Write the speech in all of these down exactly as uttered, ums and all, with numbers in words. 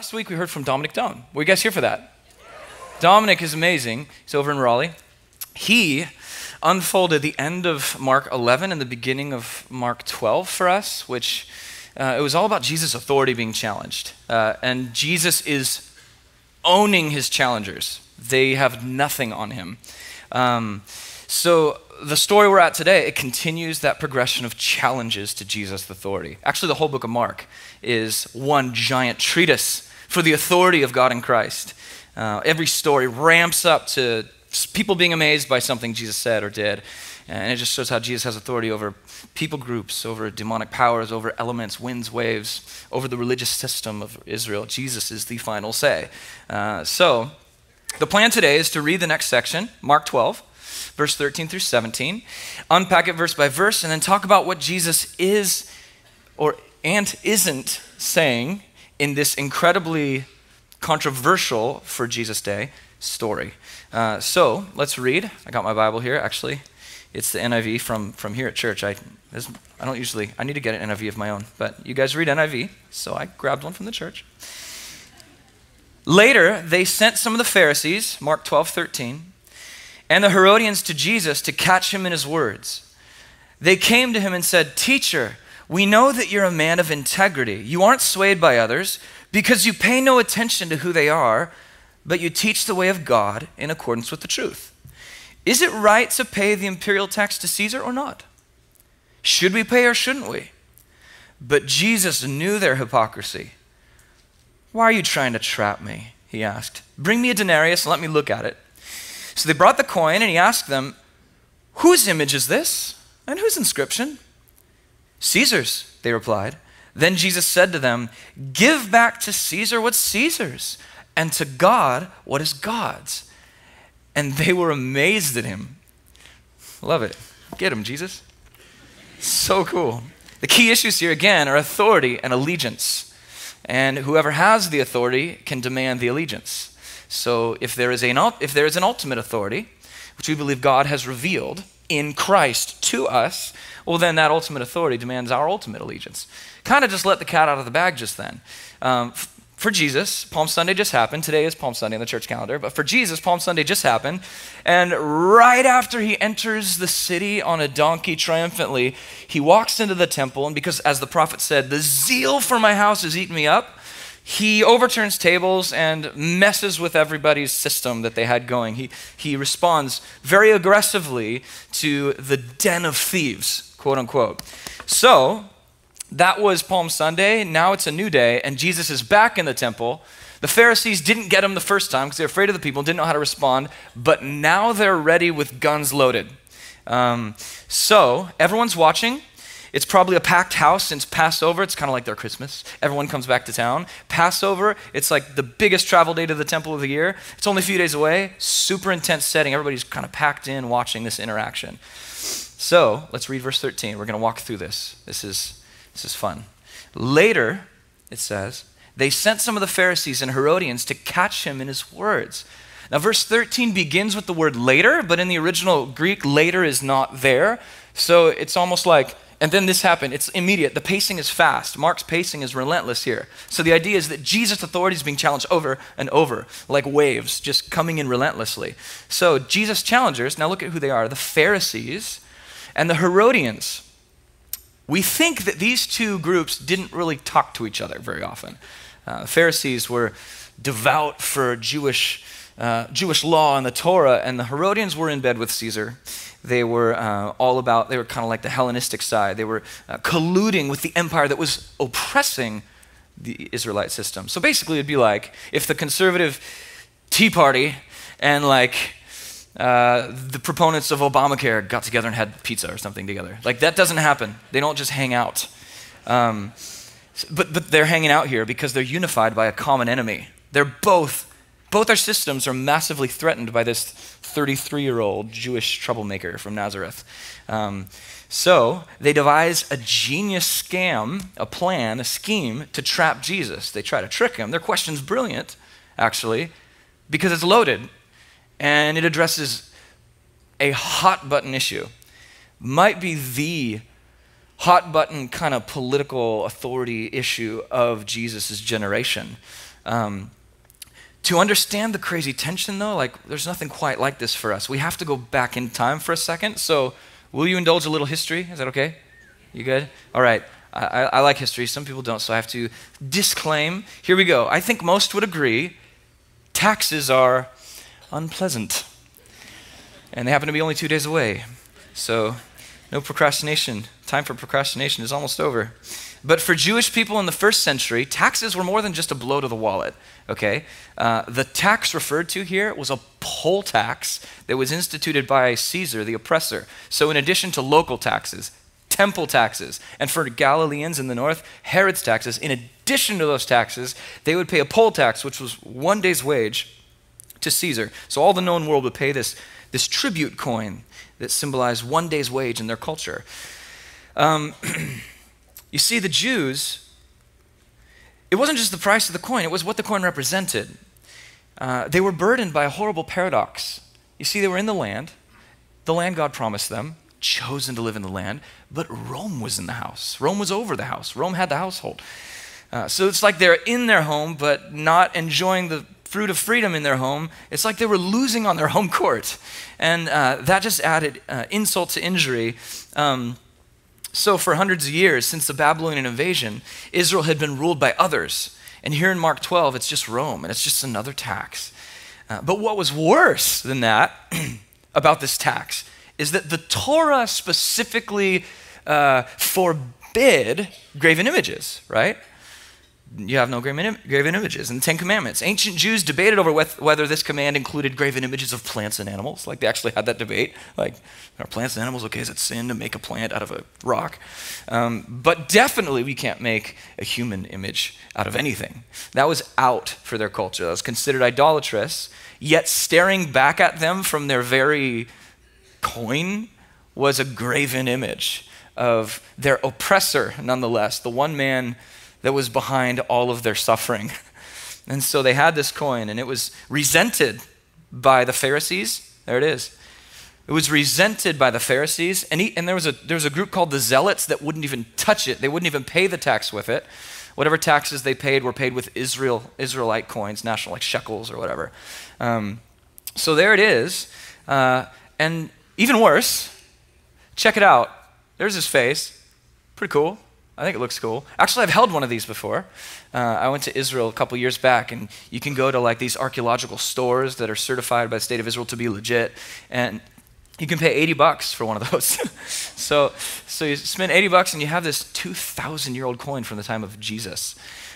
Last week we heard from Dominic Done. Were you guys here for that? Yes. Dominic is amazing. He's over in Raleigh. He unfolded the end of Mark eleven and the beginning of Mark twelve for us, which uh, it was all about Jesus' authority being challenged. Uh, and Jesus is owning his challengers. They have nothing on him. Um, so the story we're at today, it continues that progression of challenges to Jesus' authority. Actually, the whole book of Mark is one giant treatise for the authority of God in Christ. Uh, every story ramps up to people being amazed by something Jesus said or did. And it just shows how Jesus has authority over people groups, over demonic powers, over elements, winds, waves, over the religious system of Israel. Jesus is the final say. Uh, so the plan today is to read the next section, Mark twelve, verse thirteen through seventeen, unpack it verse by verse, and then talk about what Jesus is or and isn't saying in this incredibly controversial for Jesus' day story. Uh, so let's read. I got my Bible here, actually. It's the N I V from, from here at church. I, I don't usually, I need to get an N I V of my own, but you guys read N I V, so I grabbed one from the church. Later, they sent some of the Pharisees, Mark twelve, thirteen, and the Herodians to Jesus to catch him in his words. They came to him and said, "Teacher, we know that you're a man of integrity. You aren't swayed by others because you pay no attention to who they are, but you teach the way of God in accordance with the truth. Is it right to pay the imperial tax to Caesar or not? Should we pay or shouldn't we?" But Jesus knew their hypocrisy. "Why are you trying to trap me?" he asked. "Bring me a denarius and let me look at it." So they brought the coin, and he asked them, "Whose image is this and whose inscription?" "Caesar's," they replied. Then Jesus said to them, "Give back to Caesar what's Caesar's, and to God what is God's." And they were amazed at him. Love it. Get him, Jesus. So cool. The key issues here, again, are authority and allegiance. And whoever has the authority can demand the allegiance. So if there is an, if there is an ultimate authority, which we believe God has revealed in Christ to us, well, then that ultimate authority demands our ultimate allegiance. Kind of just let the cat out of the bag just then. Um, For Jesus, Palm Sunday just happened. Today is Palm Sunday in the church calendar. But for Jesus, Palm Sunday just happened. And right after he enters the city on a donkey triumphantly, he walks into the temple. And because, as the prophet said, the zeal for my house has eaten me up, he overturns tables and messes with everybody's system that they had going. He, he responds very aggressively to the den of thieves, quote unquote. So that was Palm Sunday. Now it's a new day, and Jesus is back in the temple. The Pharisees didn't get him the first time because they're afraid of the people, didn't know how to respond, but now they're ready with guns loaded. Um, so everyone's watching. It's probably a packed house since Passover. It's kind of like their Christmas. Everyone comes back to town. Passover, it's like the biggest travel day to the temple of the year. It's only a few days away. Super intense setting. Everybody's kind of packed in watching this interaction. So let's read verse thirteen. We're going to walk through this. This is... This is fun. Later, it says, they sent some of the Pharisees and Herodians to catch him in his words. Now, verse thirteen begins with the word later, but in the original Greek, later is not there. So it's almost like, and then this happened. It's immediate. The pacing is fast. Mark's pacing is relentless here. So the idea is that Jesus' authority is being challenged over and over, like waves just coming in relentlessly. So Jesus' challengers, now look at who they are, the Pharisees and the Herodians. We think that these two groups didn't really talk to each other very often. Uh, Pharisees were devout for Jewish, uh, Jewish law and the Torah, and the Herodians were in bed with Caesar. They were uh, all about, they were kind of like the Hellenistic side. They were uh, colluding with the empire that was oppressing the Israelite system. So basically it'd be like if the conservative Tea Party and like Uh, the proponents of Obamacare got together and had pizza or something together. Like, that doesn't happen. They don't just hang out. Um, but, but they're hanging out here because they're unified by a common enemy. They're both, both our systems are massively threatened by this thirty-three-year-old Jewish troublemaker from Nazareth. Um, so they devise a genius scam, a plan, a scheme to trap Jesus. They try to trick him. Their question's brilliant, actually, because it's loaded. And it addresses a hot button issue. Might be the hot button kind of political authority issue of Jesus' generation. Um, to understand the crazy tension, though, like there's nothing quite like this for us. We have to go back in time for a second. So will you indulge a little history? Is that okay? You good? All right. I, I, I like history. Some people don't, so I have to disclaim. Here we go. I think most would agree taxes are unpleasant. And they happen to be only two days away. So no procrastination. Time for procrastination is almost over. But for Jewish people in the first century, taxes were more than just a blow to the wallet, okay? Uh, the tax referred to here was a poll tax that was instituted by Caesar, the oppressor. So in addition to local taxes, temple taxes, and for Galileans in the north, Herod's taxes, in addition to those taxes, they would pay a poll tax, which was one day's wage, to Caesar. So all the known world would pay this, this tribute coin that symbolized one day's wage in their culture. Um, You see, the Jews, it wasn't just the price of the coin, it was what the coin represented. Uh, they were burdened by a horrible paradox. You see, they were in the land, the land God promised them, chosen to live in the land, but Rome was in the house. Rome was over the house. Rome had the household. Uh, so it's like they're in their home, but not enjoying the fruit of freedom in their home. It's like they were losing on their home court. And uh, that just added uh, insult to injury. Um, So for hundreds of years, since the Babylonian invasion, Israel had been ruled by others. And here in Mark twelve, it's just Rome, and it's just another tax. Uh, but what was worse than that about this tax is that the Torah specifically uh, forbid graven images, right? You have no graven, im graven images in the Ten Commandments. Ancient Jews debated over whether this command included graven images of plants and animals. Like, they actually had that debate. Like, are plants and animals okay? Is it sin to make a plant out of a rock? Um, but definitely we can't make a human image out of anything. That was out for their culture. That was considered idolatrous. Yet staring back at them from their very coin was a graven image of their oppressor, nonetheless, the one man that was behind all of their suffering. And so they had this coin, and it was resented by the Pharisees. There it is. It was resented by the Pharisees, and, he, and there, was a, there was a group called the Zealots that wouldn't even touch it. They wouldn't even pay the tax with it. Whatever taxes they paid were paid with Israel, Israelite coins, national, like shekels or whatever. Um, so there it is. Uh, and even worse, check it out. There's his face. Pretty cool. I think it looks cool. Actually, I've held one of these before. Uh, I went to Israel a couple years back, and you can go to like these archaeological stores that are certified by the state of Israel to be legit, and you can pay eighty bucks for one of those. so, so you spend eighty bucks, and you have this two thousand year old coin from the time of Jesus,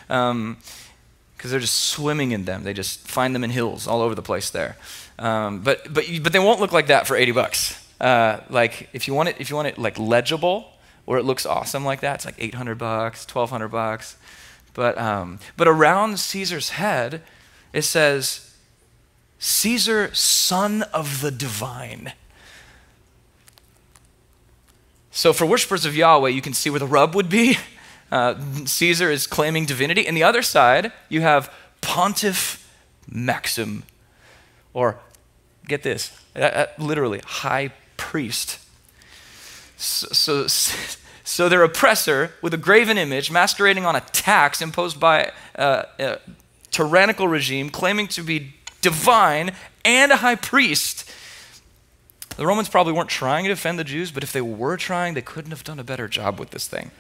because um, they're just swimming in them. They just find them in hills all over the place there. Um, but but but they won't look like that for eighty bucks. Uh, like if you want it, if you want it like legible, or it looks awesome like that, it's like eight hundred bucks, twelve hundred bucks. But, um, but around Caesar's head, it says, Caesar, son of the divine. So for worshipers of Yahweh, you can see where the rub would be. Uh, Caesar is claiming divinity. And the other side, you have Pontiff Maxim, or get this, uh, literally, high priest. So, so, so their oppressor, with a graven image, masquerading on a tax imposed by uh, a tyrannical regime, claiming to be divine and a high priest. The Romans probably weren't trying to defend the Jews, but if they were trying, they couldn't have done a better job with this thing.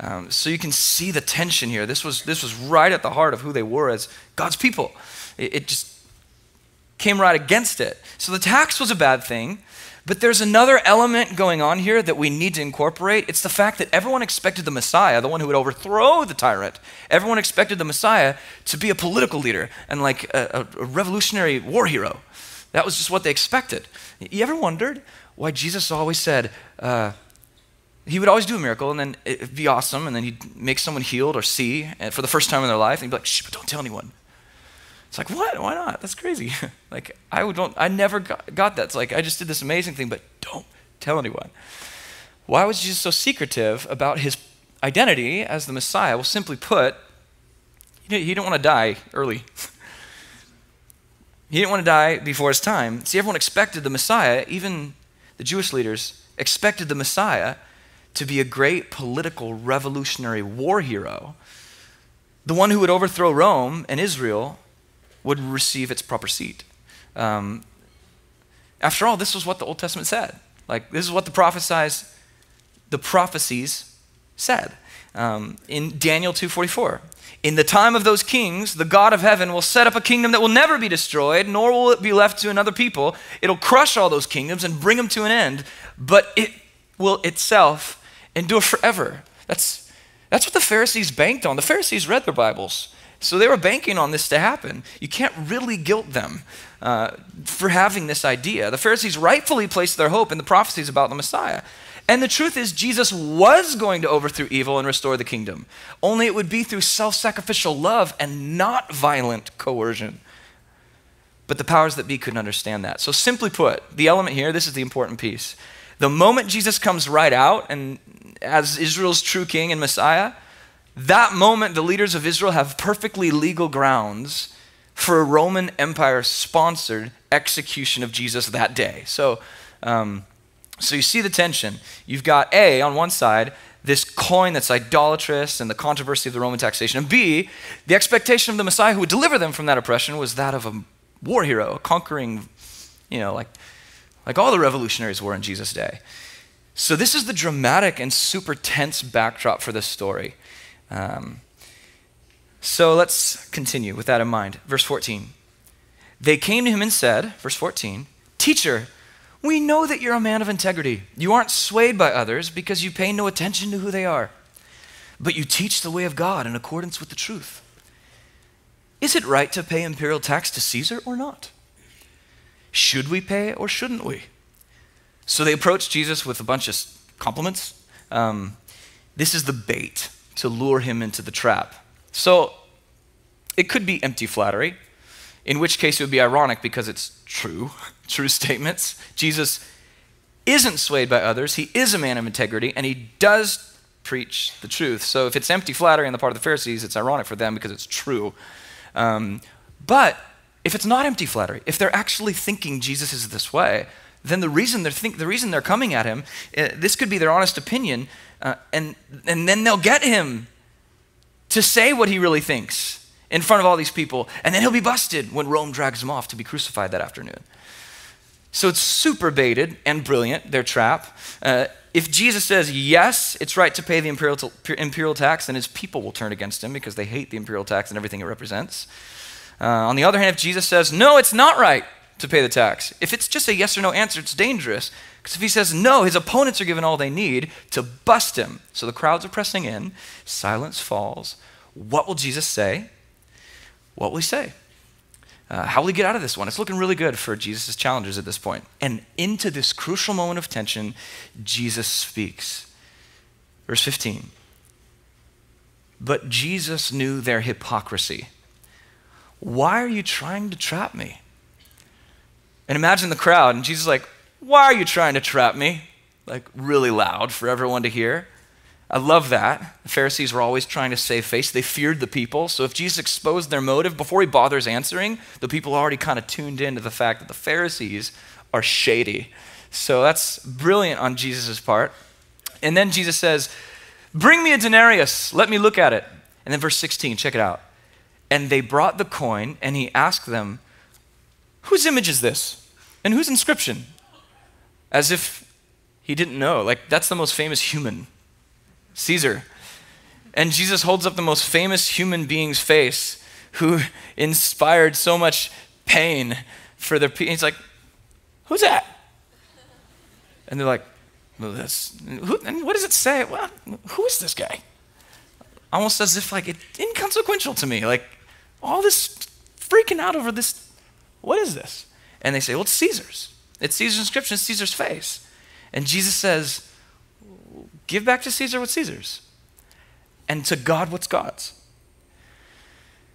Um, so you can see the tension here. This was, this was right at the heart of who they were as God's people. It, it just came right against it. So the tax was a bad thing. But there's another element going on here that we need to incorporate. It's the fact that everyone expected the Messiah, the one who would overthrow the tyrant, everyone expected the Messiah to be a political leader and like a, a revolutionary war hero. That was just what they expected. You ever wondered why Jesus always said, uh, he would always do a miracle and then it'd be awesome and then he'd make someone healed or see for the first time in their life and he'd be like, shh, but don't tell anyone. It's like, what? Why not? That's crazy. Like, I would don't, I never got, got that. It's like, I just did this amazing thing, but don't tell anyone. Why was Jesus so secretive about his identity as the Messiah? Well, simply put, he didn't, he didn't want to die early. He didn't want to die before his time. See, everyone expected the Messiah, even the Jewish leaders, expected the Messiah to be a great political revolutionary war hero the one who would overthrow Rome and Israel would receive its proper seat. Um, after all, this was what the Old Testament said. Like, this is what the prophesies, the prophecies said. Um, in Daniel two forty-four, in the time of those kings, the God of heaven will set up a kingdom that will never be destroyed, nor will it be left to another people. It'll crush all those kingdoms and bring them to an end, but it will itself endure forever. That's, that's what the Pharisees banked on. The Pharisees read their Bibles, so they were banking on this to happen. You can't really guilt them uh, for having this idea. The Pharisees rightfully placed their hope in the prophecies about the Messiah. And the truth is, Jesus was going to overthrow evil and restore the kingdom. Only it would be through self-sacrificial love and not violent coercion. But the powers that be couldn't understand that. So simply put, the element here, this is the important piece. The moment Jesus comes right out and as Israel's true king and Messiah, that moment the leaders of Israel have perfectly legal grounds for a Roman Empire-sponsored execution of Jesus that day. So, um, So you see the tension. You've got A, on one side, this coin that's idolatrous and the controversy of the Roman taxation. And B, the expectation of the Messiah who would deliver them from that oppression was that of a war hero, a conquering, you know, like, like all the revolutionaries were in Jesus' day. So this is the dramatic and super tense backdrop for this story. Um, so let's continue with that in mind. Verse fourteen. They came to him and said, verse fourteen, "Teacher, we know that you're a man of integrity. You aren't swayed by others because you pay no attention to who they are, but you teach the way of God in accordance with the truth. Is it right to pay imperial tax to Caesar or not? Should we pay or shouldn't we?" So they approached Jesus with a bunch of compliments. Um, this is the bait to lure him into the trap. So it could be empty flattery, in which case it would be ironic because it's true, true statements. Jesus isn't swayed by others. He is a man of integrity, and he does preach the truth. So if it's empty flattery on the part of the Pharisees, it's ironic for them because it's true. Um, but if it's not empty flattery, if they're actually thinking Jesus is this way, then the reason they're, think, the reason they're coming at him, uh, this could be their honest opinion, uh, and, and then they'll get him to say what he really thinks in front of all these people, and then he'll be busted when Rome drags him off to be crucified that afternoon. So it's super baited and brilliant, their trap. Uh, if Jesus says, yes, it's right to pay the imperial, imperial tax, then his people will turn against him because they hate the imperial tax and everything it represents. Uh, on the other hand, if Jesus says, no, it's not right to pay the tax, if it's just a yes or no answer, it's dangerous. Because if he says no, his opponents are given all they need to bust him. So the crowds are pressing in, silence falls. What will Jesus say? What will he say? Uh, how will he get out of this one? It's looking really good for Jesus' challengers at this point. And into this crucial moment of tension, Jesus speaks. Verse fifteen, "But Jesus knew their hypocrisy. Why are you trying to trap me?" And imagine the crowd, and Jesus is like, "Why are you trying to trap me?" Like really loud for everyone to hear. I love that. The Pharisees were always trying to save face. They feared the people. So if Jesus exposed their motive before he bothers answering, the people are already kind of tuned in to the fact that the Pharisees are shady. So that's brilliant on Jesus' part. And then Jesus says, "Bring me a denarius. Let me look at it." And then verse sixteen, check it out. "And they brought the coin, and he asked them, 'Whose image is this? And whose inscription?'" As if he didn't know. Like, that's the most famous human, Caesar. And Jesus holds up the most famous human being's face who inspired so much pain for their people. He's like, "Who's that?" And they're like, "Well, that's, who, and what does it say? Well, who is this guy?" Almost as if like it's inconsequential to me. Like all this freaking out over this, what is this? And they say, "Well, it's Caesar's. It's Caesar's inscription, it's Caesar's face." And Jesus says, "Give back to Caesar what's Caesar's, and to God what's God's."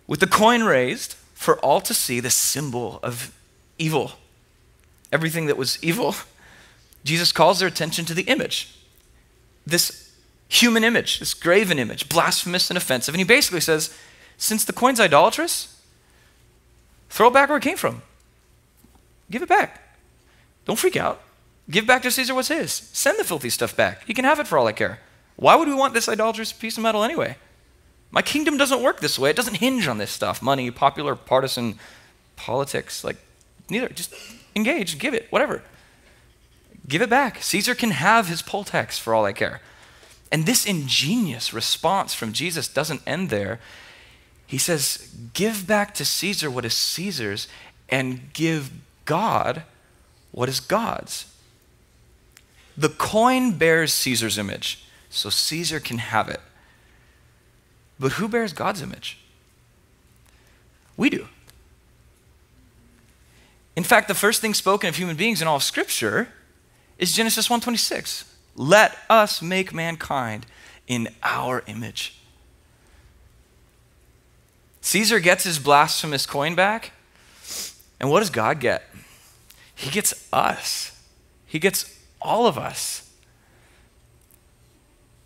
With the coin raised for all to see, the symbol of evil, everything that was evil, Jesus calls their attention to the image, this human image, this graven image, blasphemous and offensive. And he basically says, since the coin's idolatrous, throw it back where it came from. Give it back. Don't freak out. Give back to Caesar what's his. Send the filthy stuff back. He can have it for all I care. Why would we want this idolatrous piece of metal anyway? My kingdom doesn't work this way. It doesn't hinge on this stuff. Money, popular, partisan, politics, like neither. Just engage, give it, whatever. Give it back. Caesar can have his poll tax for all I care. And this ingenious response from Jesus doesn't end there. He says, give back to Caesar what is Caesar's and give God what is God's. The coin bears Caesar's image, so Caesar can have it. But who bears God's image? We do. In fact, the first thing spoken of human beings in all of Scripture is Genesis one twenty-six. Let us make mankind in our image. Caesar gets his blasphemous coin back. And what does God get? He gets us. He gets all of us.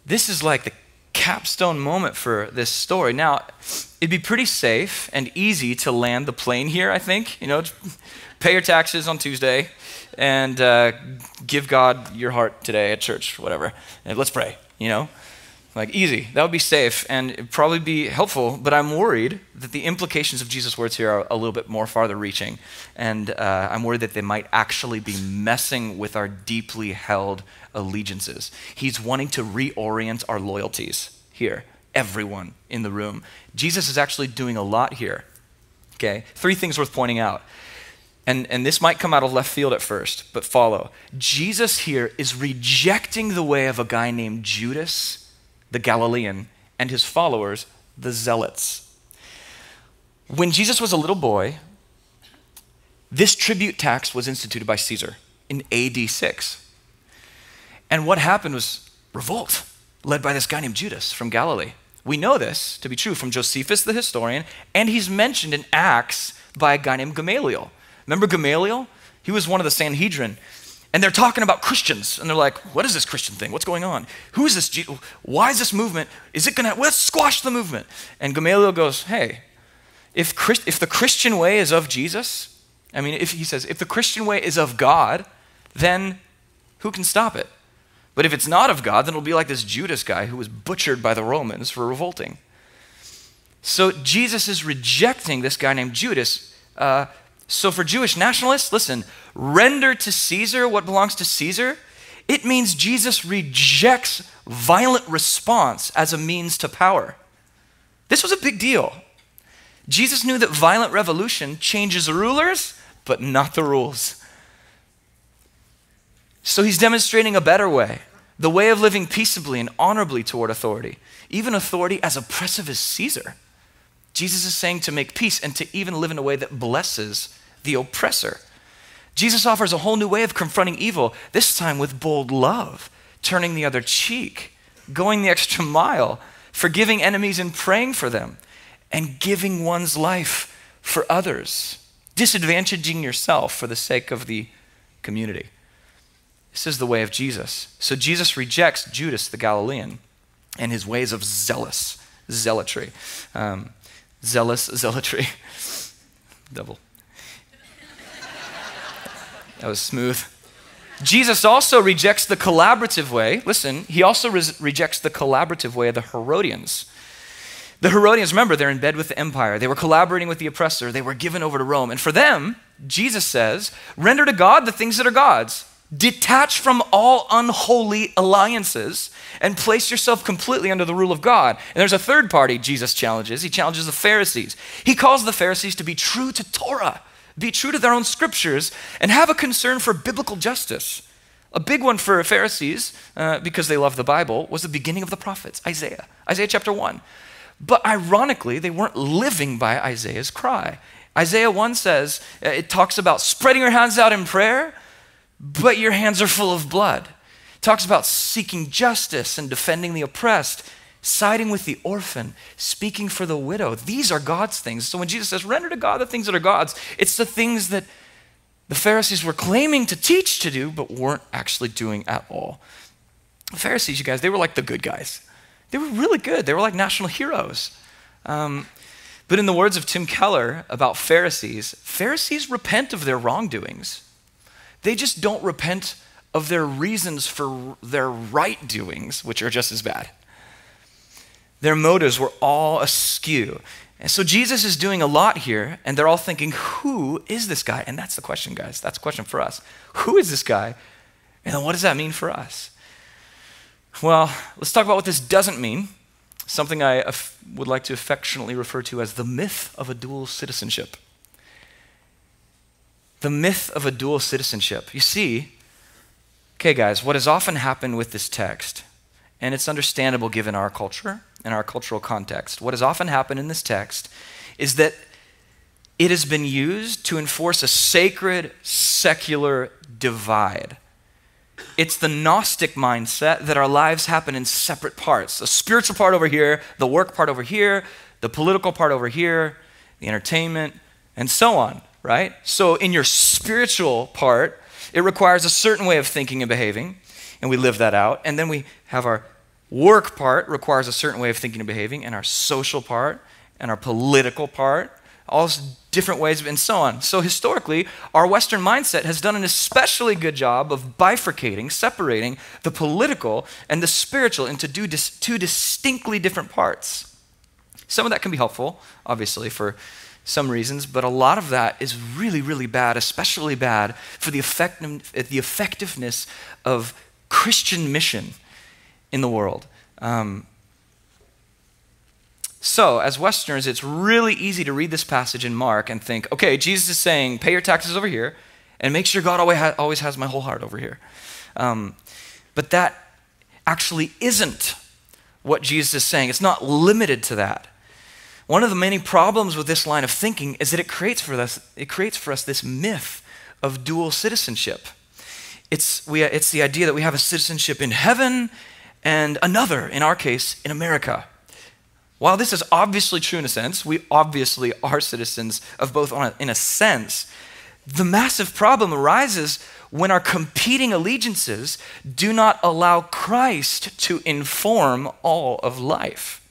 This is like the capstone moment for this story. Now, it'd be pretty safe and easy to land the plane here, I think. You know, pay your taxes on Tuesday and uh, give God your heart today at church, whatever. And let's pray, you know. Like, easy. That would be safe and it'd probably be helpful, but I'm worried that the implications of Jesus' words here are a little bit more farther reaching. And uh, I'm worried that they might actually be messing with our deeply held allegiances. He's wanting to reorient our loyalties here, everyone in the room. Jesus is actually doing a lot here, okay? Three things worth pointing out. And, and this might come out of left field at first, but follow. Jesus here is rejecting the way of a guy named Judas the Galilean, and his followers, the Zealots. When Jesus was a little boy, this tribute tax was instituted by Caesar in A D six. And what happened was revolt, led by this guy named Judas from Galilee. We know this to be true from Josephus the historian, and he's mentioned in Acts by a guy named Gamaliel. Remember Gamaliel? He was one of the Sanhedrin. And they're talking about Christians, and they're like, what is this Christian thing? What's going on? Who is this? Why is this movement? Is it gonna, let's squash the movement. And Gamaliel goes, hey, if, Christ, if the Christian way is of Jesus, I mean, if he says, if the Christian way is of God, then who can stop it? But if it's not of God, then it'll be like this Judas guy who was butchered by the Romans for revolting. So Jesus is rejecting this guy named Judas. Uh, So for Jewish nationalists, listen, render to Caesar what belongs to Caesar. It means Jesus rejects violent response as a means to power. This was a big deal. Jesus knew that violent revolution changes rulers, but not the rules. So he's demonstrating a better way, the way of living peaceably and honorably toward authority, even authority as oppressive as Caesar. Jesus is saying to make peace and to even live in a way that blesses the oppressor. Jesus offers a whole new way of confronting evil, this time with bold love, turning the other cheek, going the extra mile, forgiving enemies and praying for them, and giving one's life for others, disadvantaging yourself for the sake of the community. This is the way of Jesus. So Jesus rejects Judas the Galilean and his ways of zealous, zealotry. Um, Zealous zealotry. Double. That was smooth. Jesus also rejects the collaborative way. Listen, he also re rejects the collaborative way of the Herodians. The Herodians, remember, they're in bed with the empire. They were collaborating with the oppressor. They were given over to Rome. And for them, Jesus says, render to God the things that are God's. Detach from all unholy alliances and place yourself completely under the rule of God. And there's a third party Jesus challenges. He challenges the Pharisees. He calls the Pharisees to be true to Torah, be true to their own scriptures, and have a concern for biblical justice. A big one for Pharisees, uh, because they love the Bible, was the beginning of the prophets, Isaiah, Isaiah chapter one. But ironically, they weren't living by Isaiah's cry. Isaiah one says, it talks about spreading your hands out in prayer, but your hands are full of blood. It talks about seeking justice and defending the oppressed, siding with the orphan, speaking for the widow. These are God's things. So when Jesus says, render to God the things that are God's, it's the things that the Pharisees were claiming to teach to do, but weren't actually doing at all. The Pharisees, you guys, they were like the good guys. They were really good. They were like national heroes. Um, but in the words of Tim Keller about Pharisees, Pharisees repent of their wrongdoings. They just don't repent of their reasons for their right doings, which are just as bad. Their motives were all askew. And so Jesus is doing a lot here, and they're all thinking, who is this guy? And that's the question, guys. That's the question for us. Who is this guy? And then what does that mean for us? Well, let's talk about what this doesn't mean, something I af- would like to affectionately refer to as the myth of a dual citizenship. The myth of a dual citizenship. You see, okay, guys, what has often happened with this text, and it's understandable given our culture and our cultural context, what has often happened in this text is that it has been used to enforce a sacred, secular divide. It's the Gnostic mindset that our lives happen in separate parts. The spiritual part over here, the work part over here, the political part over here, the entertainment, and so on, right? So in your spiritual part, it requires a certain way of thinking and behaving, and we live that out. And then we have our work part requires a certain way of thinking and behaving, and our social part, and our political part, all different ways, and so on. So historically, our Western mindset has done an especially good job of bifurcating, separating the political and the spiritual into two distinctly different parts. Some of that can be helpful, obviously, for some reasons, but a lot of that is really, really bad, especially bad for the effect, the effectiveness of Christian mission in the world. Um, so as Westerners, it's really easy to read this passage in Mark and think, okay, Jesus is saying, pay your taxes over here and make sure God always has my whole heart over here. Um, but that actually isn't what Jesus is saying. It's not limited to that. One of the many problems with this line of thinking is that it creates for us, it creates for us this myth of dual citizenship. It's, we, it's the idea that we have a citizenship in heaven and another, in our case, in America. While this is obviously true in a sense, we obviously are citizens of both on a, in a sense, the massive problem arises when our competing allegiances do not allow Christ to inform all of life.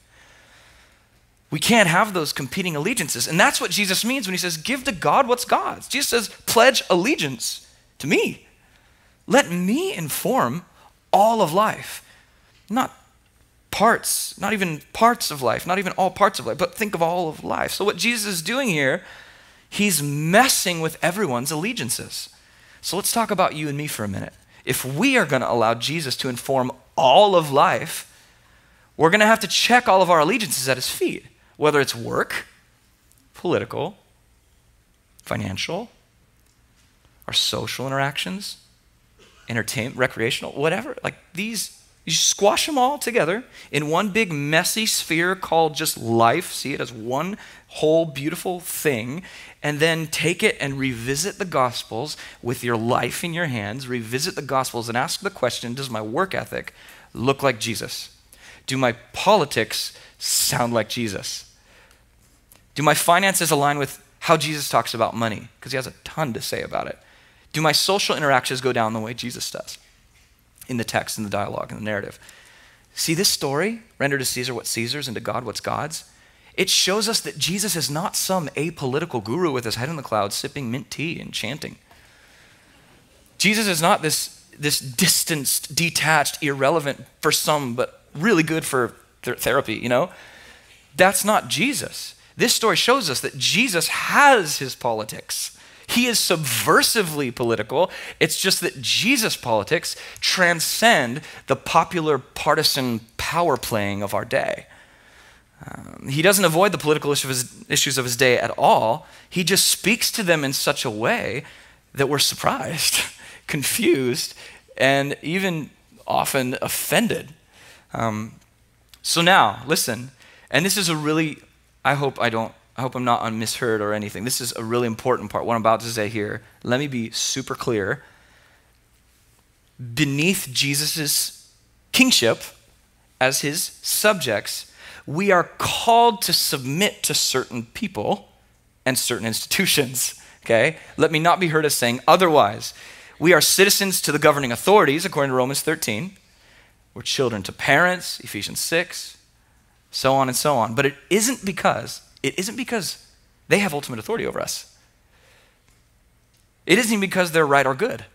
We can't have those competing allegiances. And that's what Jesus means when he says, give to God what's God's. Jesus says, pledge allegiance to me. Let me inform all of life. Not parts, not even parts of life, not even all parts of life, but think of all of life. So what Jesus is doing here, he's messing with everyone's allegiances. So let's talk about you and me for a minute. If we are going to allow Jesus to inform all of life, we're going to have to check all of our allegiances at his feet, whether it's work, political, financial, our social interactions, entertainment, recreational, whatever, like these. You squash them all together in one big messy sphere called just life. See it as one whole beautiful thing. And then take it and revisit the Gospels with your life in your hands. Revisit the Gospels and ask the question, does my work ethic look like Jesus? Do my politics sound like Jesus? Do my finances align with how Jesus talks about money? Because he has a ton to say about it. Do my social interactions go down the way Jesus does? In the text, in the dialogue, in the narrative. See this story, render to Caesar what's Caesar's and to God what's God's, it shows us that Jesus is not some apolitical guru with his head in the clouds sipping mint tea and chanting. Jesus is not this, this distanced, detached, irrelevant for some, but really good for th- therapy, you know? That's not Jesus. This story shows us that Jesus has his politics. He is subversively political. It's just that Jesus' politics transcend the popular partisan power playing of our day. Um, he doesn't avoid the political issue of his, issues of his day at all. He just speaks to them in such a way that we're surprised, confused, and even often offended. Um, so now, listen, and this is a really, I hope I don't, I hope I'm not misheard or anything. This is a really important part, what I'm about to say here. Let me be super clear. Beneath Jesus' kingship as his subjects, we are called to submit to certain people and certain institutions, okay? Let me not be heard as saying otherwise. We are citizens to the governing authorities, according to Romans thirteen. We're children to parents, Ephesians six, so on and so on. But it isn't because... It isn't because they have ultimate authority over us. It isn't because they're right or good.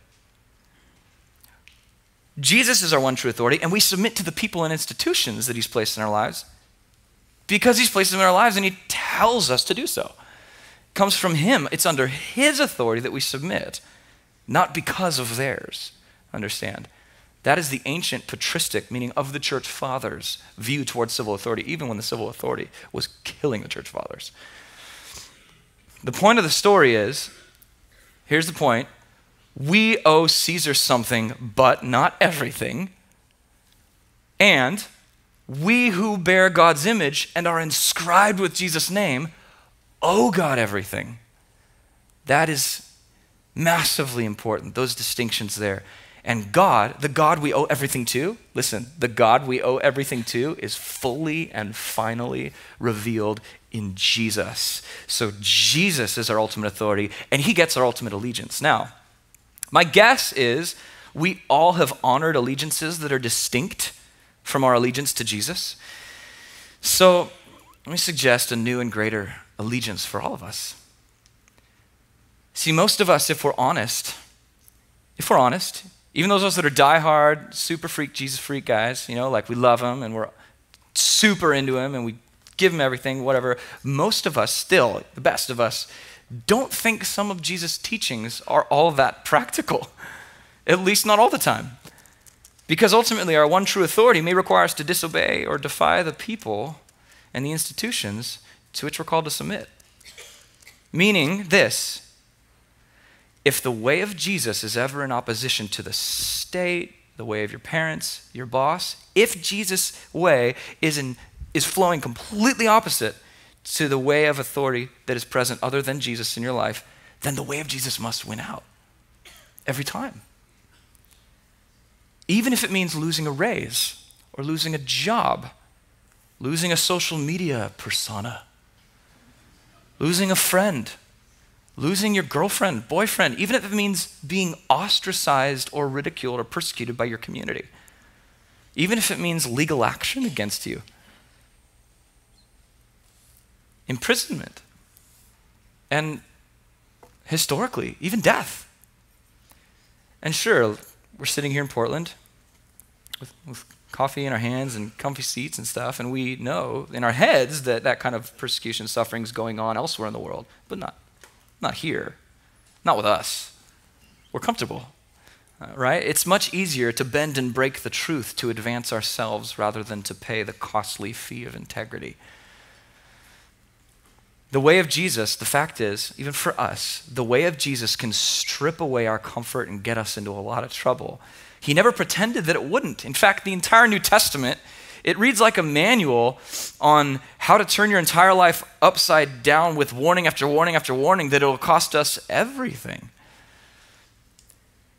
Jesus is our one true authority, and we submit to the people and institutions that he's placed in our lives because he's placed them in our lives and he tells us to do so. It comes from him. It's under his authority that we submit, not because of theirs. Understand? That is the ancient patristic, meaning of the church fathers, view towards civil authority, even when the civil authority was killing the church fathers. The point of the story is, here's the point, we owe Caesar something, but not everything. And we who bear God's image and are inscribed with Jesus' name owe God everything. That is massively important, those distinctions there. And God, the God we owe everything to, listen, the God we owe everything to is fully and finally revealed in Jesus. So Jesus is our ultimate authority, and he gets our ultimate allegiance. Now, my guess is we all have honored allegiances that are distinct from our allegiance to Jesus. So let me suggest a new and greater allegiance for all of us. See, most of us, if we're honest, if we're honest, even those of us that are diehard, super freak, Jesus freak guys, you know, like we love him and we're super into him and we give him everything, whatever, most of us still, the best of us, don't think some of Jesus' teachings are all that practical, at least not all the time. Because ultimately our one true authority may require us to disobey or defy the people and the institutions to which we're called to submit. Meaning this, if the way of Jesus is ever in opposition to the state, the way of your parents, your boss, if Jesus' way is, in, is flowing completely opposite to the way of authority that is present other than Jesus in your life, then the way of Jesus must win out every time. Even if it means losing a raise or losing a job, losing a social media persona, losing a friend, losing your girlfriend, boyfriend, even if it means being ostracized or ridiculed or persecuted by your community, even if it means legal action against you, imprisonment, and historically, even death. And sure, we're sitting here in Portland with, with coffee in our hands and comfy seats and stuff, and we know in our heads that that kind of persecution and suffering is going on elsewhere in the world, but not, not here, not with us. We're comfortable, uh, right? It's much easier to bend and break the truth to advance ourselves rather than to pay the costly fee of integrity. The way of Jesus, the fact is, even for us, the way of Jesus can strip away our comfort and get us into a lot of trouble. He never pretended that it wouldn't. In fact, the entire New Testament, it reads like a manual on how to turn your entire life upside down with warning after warning after warning that it'll cost us everything.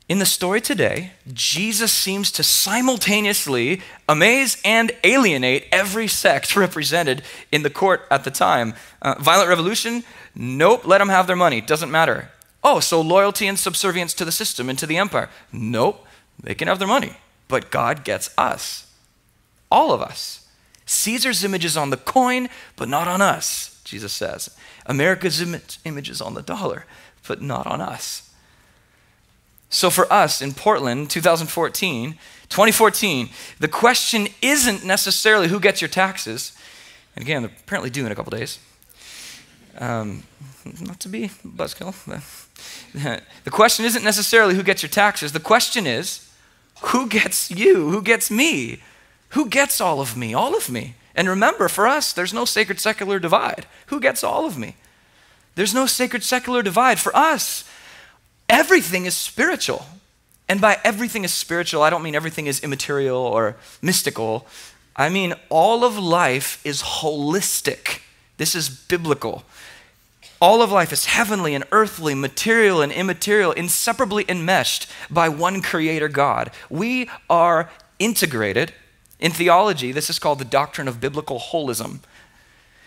In the story today, Jesus seems to simultaneously amaze and alienate every sect represented in the court at the time. Uh, violent revolution? Nope, let them have their money, doesn't matter. Oh, so loyalty and subservience to the system and to the empire? Nope, they can have their money, but God gets us, all of us. Caesar's image is on the coin, but not on us, Jesus says. America's image is on the dollar, but not on us. So for us in Portland, twenty fourteen, the question isn't necessarily who gets your taxes. And again, they're apparently due in a couple days. Um, not to be buzzkill. The question isn't necessarily who gets your taxes. The question is, who gets you? Who gets me? Who gets all of me? All of me. And remember, for us, there's no sacred secular divide. Who gets all of me? There's no sacred secular divide for us. Everything is spiritual. And by everything is spiritual, I don't mean everything is immaterial or mystical. I mean all of life is holistic. This is biblical. All of life is heavenly and earthly, material and immaterial, inseparably enmeshed by one creator God. We are integrated. In theology, this is called the doctrine of biblical holism.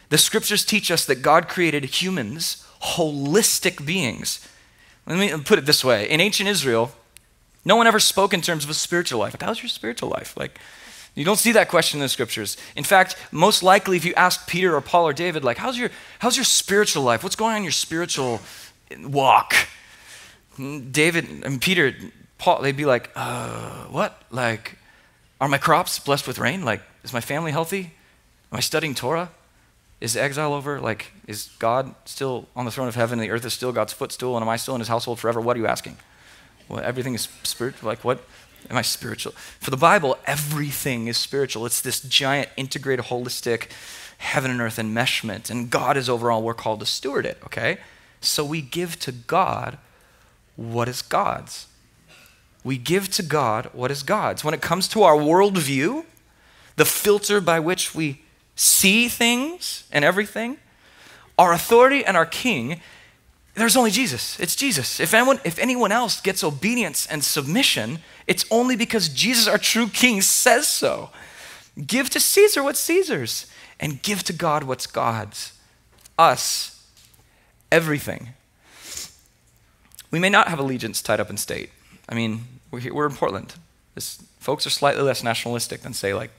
The scriptures teach us that God created humans, holistic beings. Let me put it this way. In ancient Israel, no one ever spoke in terms of a spiritual life. Like, how's your spiritual life? Like, you don't see that question in the scriptures. In fact, most likely if you ask Peter or Paul or David, like, how's your, how's your spiritual life? What's going on in your spiritual walk? David and Peter, Paul, they'd be like, uh, what? Like, are my crops blessed with rain? Like, is my family healthy? Am I studying Torah? Is exile over? Like, is God still on the throne of heaven and the earth is still God's footstool and am I still in his household forever? What are you asking? Well, everything is spiritual. Like, what? Am I spiritual? For the Bible, everything is spiritual. It's this giant, integrated, holistic heaven and earth enmeshment, and God is overall. We're called to steward it, okay? So we give to God what is God's. We give to God what is God's. When it comes to our worldview, the filter by which we see things and everything, our authority and our king, there's only Jesus. It's Jesus. If anyone, if anyone else gets obedience and submission, it's only because Jesus, our true king, says so. Give to Caesar what's Caesar's and give to God what's God's. Us, everything. We may not have allegiance tied up in state. I mean, we're, here, we're in Portland. This, folks are slightly less nationalistic than, say, like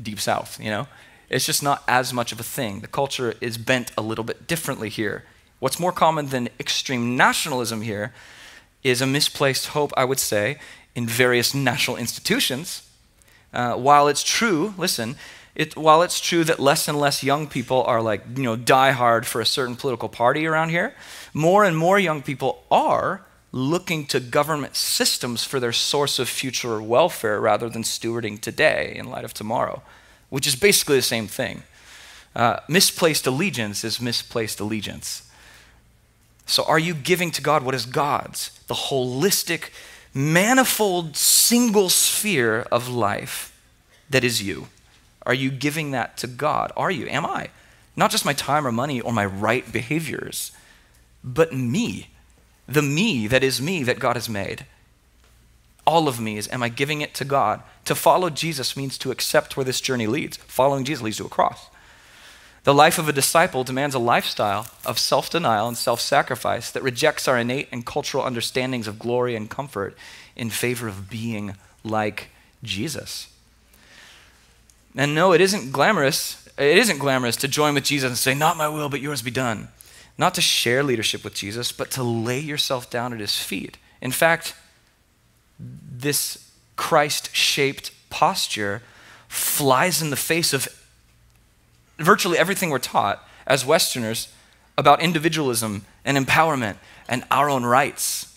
Deep South, you know? It's just not as much of a thing. The culture is bent a little bit differently here. What's more common than extreme nationalism here is a misplaced hope, I would say, in various national institutions. Uh, while it's true, listen, it, while it's true that less and less young people are like, you know, diehard for a certain political party around here, more and more young people are looking to government systems for their source of future welfare rather than stewarding today in light of tomorrow, which is basically the same thing. Uh, misplaced allegiance is misplaced allegiance. So are you giving to God what is God's? The holistic, manifold, single sphere of life that is you. Are you giving that to God? Are you? Am I? Not just my time or money or my right behaviors, but me. The me that is me that God has made. All of me is, am I giving it to God? To follow Jesus means to accept where this journey leads. Following Jesus leads to a cross. The life of a disciple demands a lifestyle of self-denial and self-sacrifice that rejects our innate and cultural understandings of glory and comfort in favor of being like Jesus. And no, it isn't glamorous. It isn't glamorous to join with Jesus and say, not my will, but yours be done. Not to share leadership with Jesus, but to lay yourself down at his feet. In fact, this Christ-shaped posture flies in the face of virtually everything we're taught as Westerners about individualism and empowerment and our own rights.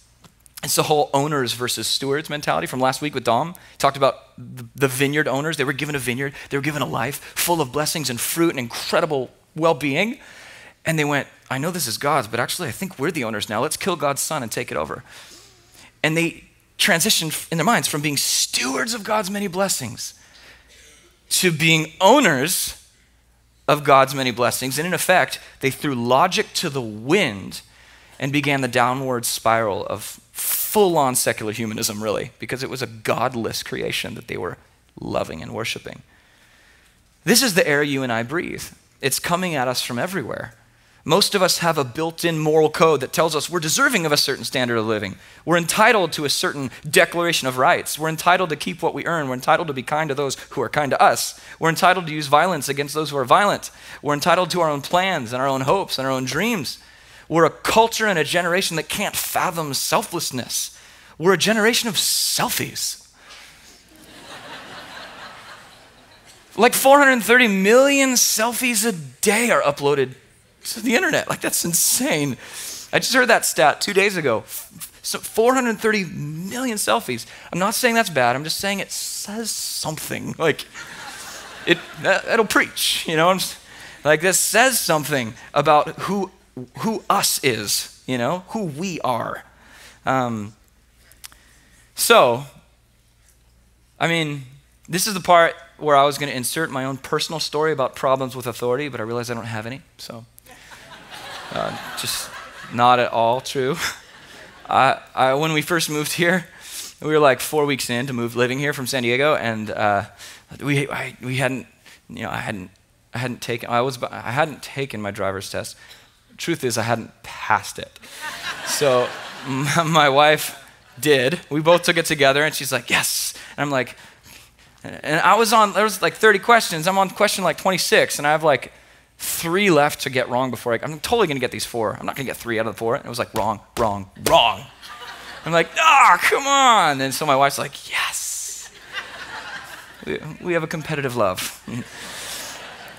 It's the whole owners versus stewards mentality from last week with Dom. He talked about the vineyard owners. They were given a vineyard. They were given a life full of blessings and fruit and incredible well-being. And they went, I know this is God's, but actually I think we're the owners now. Let's kill God's son and take it over. And they transitioned in their minds from being stewards of God's many blessings to being owners of God's many blessings. And in effect, they threw logic to the wind and began the downward spiral of full-on secular humanism, really, because it was a godless creation that they were loving and worshiping. This is the air you and I breathe. It's coming at us from everywhere. Most of us have a built-in moral code that tells us we're deserving of a certain standard of living. We're entitled to a certain declaration of rights. We're entitled to keep what we earn. We're entitled to be kind to those who are kind to us. We're entitled to use violence against those who are violent. We're entitled to our own plans and our own hopes and our own dreams. We're a culture and a generation that can't fathom selflessness. We're a generation of selfies. Like four hundred thirty million selfies a day are uploaded to the internet. Like, that's insane. I just heard that stat two days ago. So four hundred thirty million selfies. I'm not saying that's bad. I'm just saying it says something. Like, it, it'll preach, you know? I'm just, like, this says something about who, who us is, you know? Who we are. Um, so, I mean, this is the part where I was going to insert my own personal story about problems with authority, but I realized I don't have any, so... Uh, just not at all true. I, I, when we first moved here, we were like four weeks in to move living here from San Diego, and uh, we I, we hadn't, you know, I hadn't I hadn't taken I was I hadn't taken my driver's test. Truth is, I hadn't passed it. So my wife did. We both took it together, and she's like, yes, and I'm like, and I was on. There was like thirty questions. I'm on question like twenty-six, and I have like three left to get wrong before I, I'm totally gonna get these four. I'm not gonna get three out of the four. And it was like, wrong, wrong, wrong. I'm like, ah, oh, come on. And so my wife's like, yes. We, we have a competitive love.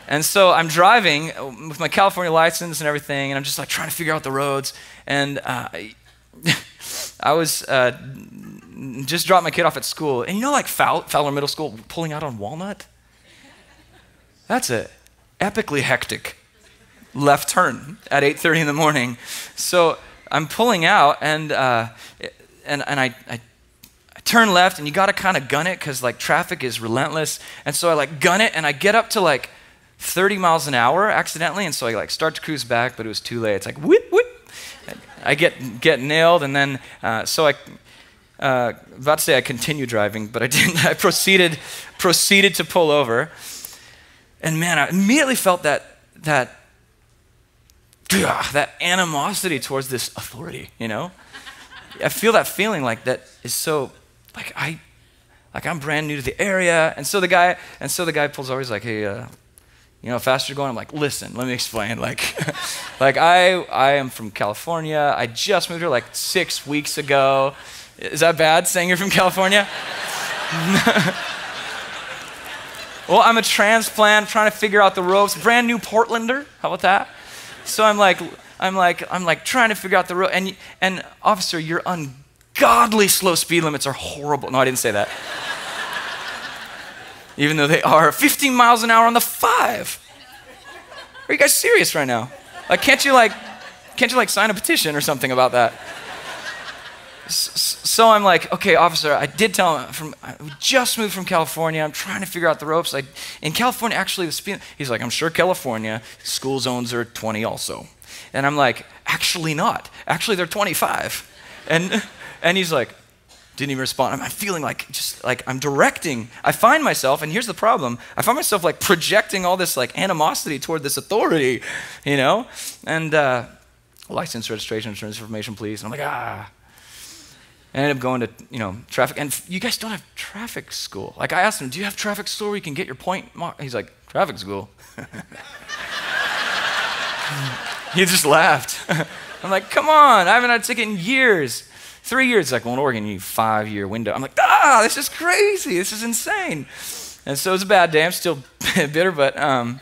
And so I'm driving with my California license and everything, and I'm just like trying to figure out the roads. And uh, I, I was uh, just dropped my kid off at school. And you know, like Fow Fowler Middle School, pulling out on Walnut? That's it. Epically hectic left turn at eight thirty in the morning. So I'm pulling out, and uh, and and I, I I turn left, and you got to kind of gun it because like traffic is relentless. And so I like gun it, and I get up to like thirty miles an hour accidentally, and so I like start to cruise back, but it was too late. It's like whip whip. I get get nailed, and then uh, so I uh, about to say I continue driving, but I didn't. I proceeded proceeded to pull over. And man, I immediately felt that that that animosity towards this authority, you know? I feel that feeling like that is so like I like I'm brand new to the area. And so the guy and so the guy pulls over, he's like, "Hey, uh, you know, faster going." I'm like, "Listen, let me explain. Like like I I am from California. I just moved here like six weeks ago." Is that bad saying you're from California? Well, I'm a transplant trying to figure out the ropes. Brand new Portlander. How about that? So I'm like, I'm like, I'm like trying to figure out the ropes. And, and officer, your ungodly slow speed limits are horrible. No, I didn't say that. Even though they are fifteen miles an hour on the five. Are you guys serious right now? Like, can't you like, can't you like sign a petition or something about that? So I'm like, "Okay, officer, I did tell him from, I just moved from California. I'm trying to figure out the ropes. I, in California, actually, the speed." He's like, "I'm sure California school zones are twenty also." And I'm like, "Actually not. Actually, they're twenty-five. And and he's like, didn't even respond. I'm, I'm feeling like just like I'm directing. I find myself, and here's the problem. I find myself like projecting all this like animosity toward this authority, you know? And uh, license, registration, insurance information, please. And I'm like, ah. I ended up going to, you know, traffic. And you guys don't have traffic school. Like, I asked him, "Do you have traffic school where you can get your point marked?" He's like, "Traffic school?" He just laughed. I'm like, "Come on, I haven't had a ticket in years." Three years. He's like, "Well, in Oregon, you need a five-year window." I'm like, ah, this is crazy. This is insane. And so it was a bad day. I'm still bitter, but um,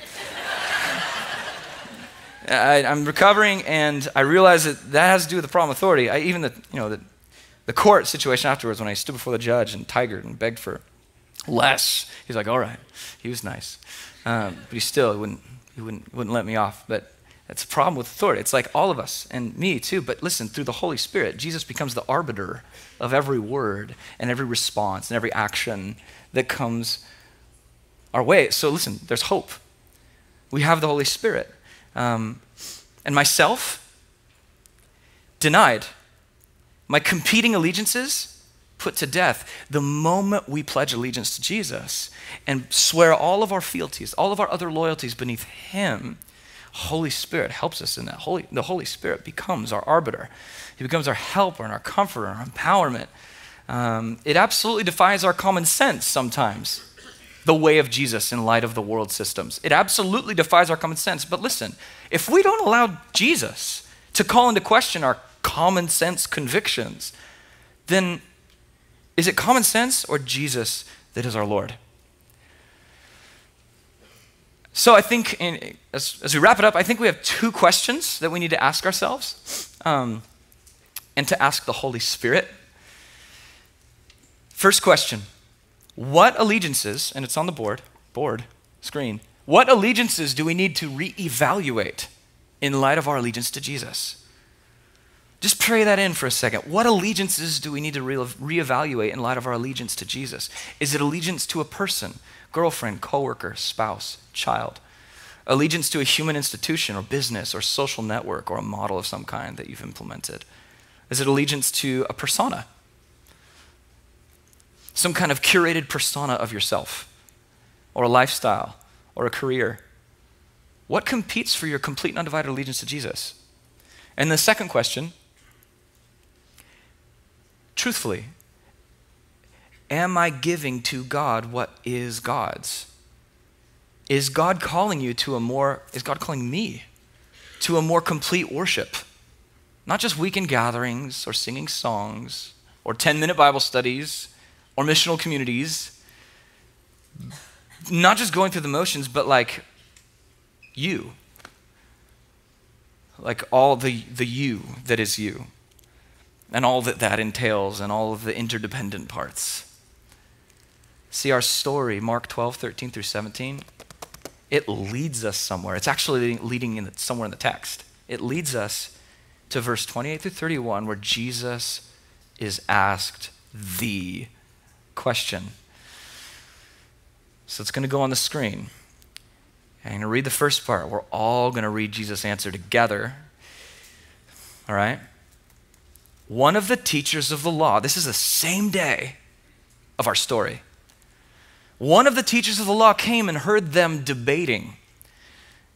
I, I'm recovering, and I realize that that has to do with the problem of authority. I, even the, you know, the, The court situation afterwards, when I stood before the judge and tigered and begged for less, he's like, "All right." He was nice, um, but he still wouldn't, he wouldn't, wouldn't let me off. But that's a problem with authority. It's like all of us, and me too. But listen, through the Holy Spirit, Jesus becomes the arbiter of every word and every response and every action that comes our way. So listen, there's hope. We have the Holy Spirit. Um, and myself, denied. My competing allegiances put to death. The moment we pledge allegiance to Jesus and swear all of our fealties, all of our other loyalties beneath him, Holy Spirit helps us in that. Holy, the Holy Spirit becomes our arbiter. He becomes our helper and our comforter and our empowerment. Um, it absolutely defies our common sense sometimes, the way of Jesus in light of the world systems. It absolutely defies our common sense. But listen, if we don't allow Jesus to call into question our common sense convictions, then is it common sense or Jesus that is our Lord? So I think, in, as, as we wrap it up, I think we have two questions that we need to ask ourselves um, and to ask the Holy Spirit. First question, what allegiances, and it's on the board, board, screen, what allegiances do we need to reevaluate in light of our allegiance to Jesus? Just pray that in for a second. What allegiances do we need to re reevaluate in light of our allegiance to Jesus? Is it allegiance to a person, girlfriend, coworker, spouse, child? Allegiance to a human institution or business or social network or a model of some kind that you've implemented? Is it allegiance to a persona? Some kind of curated persona of yourself or a lifestyle or a career? What competes for your complete and undivided allegiance to Jesus? And the second question, truthfully, am I giving to God what is God's? Is God calling you to a more, is God calling me to a more complete worship? Not just weekend gatherings or singing songs or ten minute Bible studies or missional communities. Not just going through the motions, but like you. Like all the, the you that is you, and all that that entails, and all of the interdependent parts. See, our story, Mark twelve, thirteen through seventeen, it leads us somewhere. It's actually leading in the, somewhere in the text. It leads us to verse twenty-eight through thirty-one, where Jesus is asked the question. So it's going to go on the screen. I'm going to read the first part. We're all going to read Jesus' answer together. All right? One of the teachers of the law, this is the same day of our story. One of the teachers of the law came and heard them debating.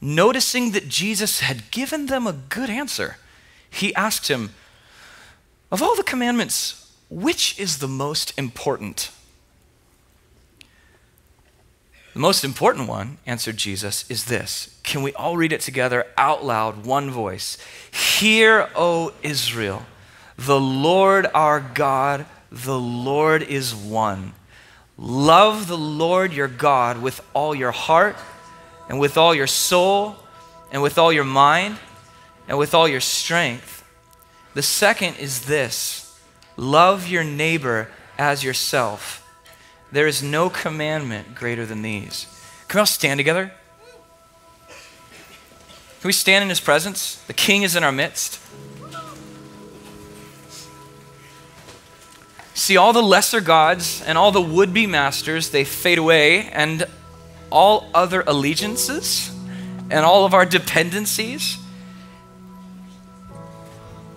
Noticing that Jesus had given them a good answer, he asked him, "Of all the commandments, which is the most important?" The most important one, answered Jesus, is this. Can we all read it together out loud, one voice? Hear, O Israel, the Lord our God, the Lord is one. Love the Lord your God with all your heart and with all your soul and with all your mind and with all your strength. The second is this. Love your neighbor as yourself. There is no commandment greater than these. Can we all stand together? Can we stand in his presence? The king is in our midst. See, all the lesser gods and all the would-be masters, they fade away, and all other allegiances and all of our dependencies,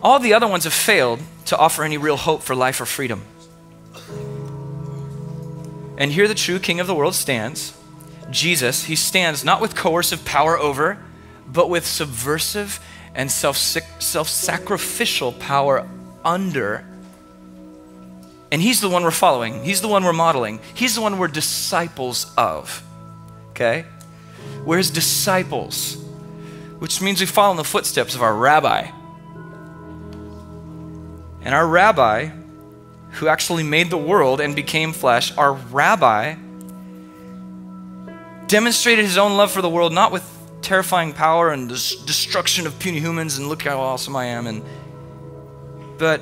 all the other ones have failed to offer any real hope for life or freedom. And here the true king of the world stands. Jesus, he stands not with coercive power over, but with subversive and self-sacrificial power under. And he's the one we're following. He's the one we're modeling. He's the one we're disciples of, okay? We're his disciples, which means we follow in the footsteps of our rabbi. And our rabbi, who actually made the world and became flesh, our rabbi demonstrated his own love for the world, not with terrifying power and des destruction of puny humans and look how awesome I am, and, but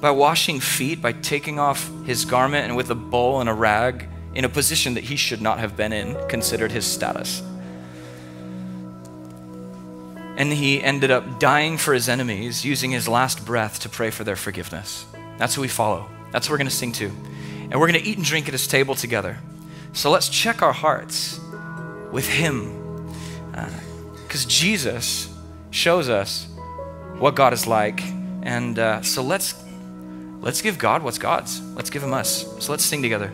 by washing feet, by taking off his garment and with a bowl and a rag in a position that he should not have been in, considered his status. And he ended up dying for his enemies, using his last breath to pray for their forgiveness. That's who we follow. That's who we're going to sing to. And we're going to eat and drink at his table together. So let's check our hearts with him. Because uh, Jesus shows us what God is like. And uh, so let's, let's give God what's God's. Let's give him us. So let's sing together.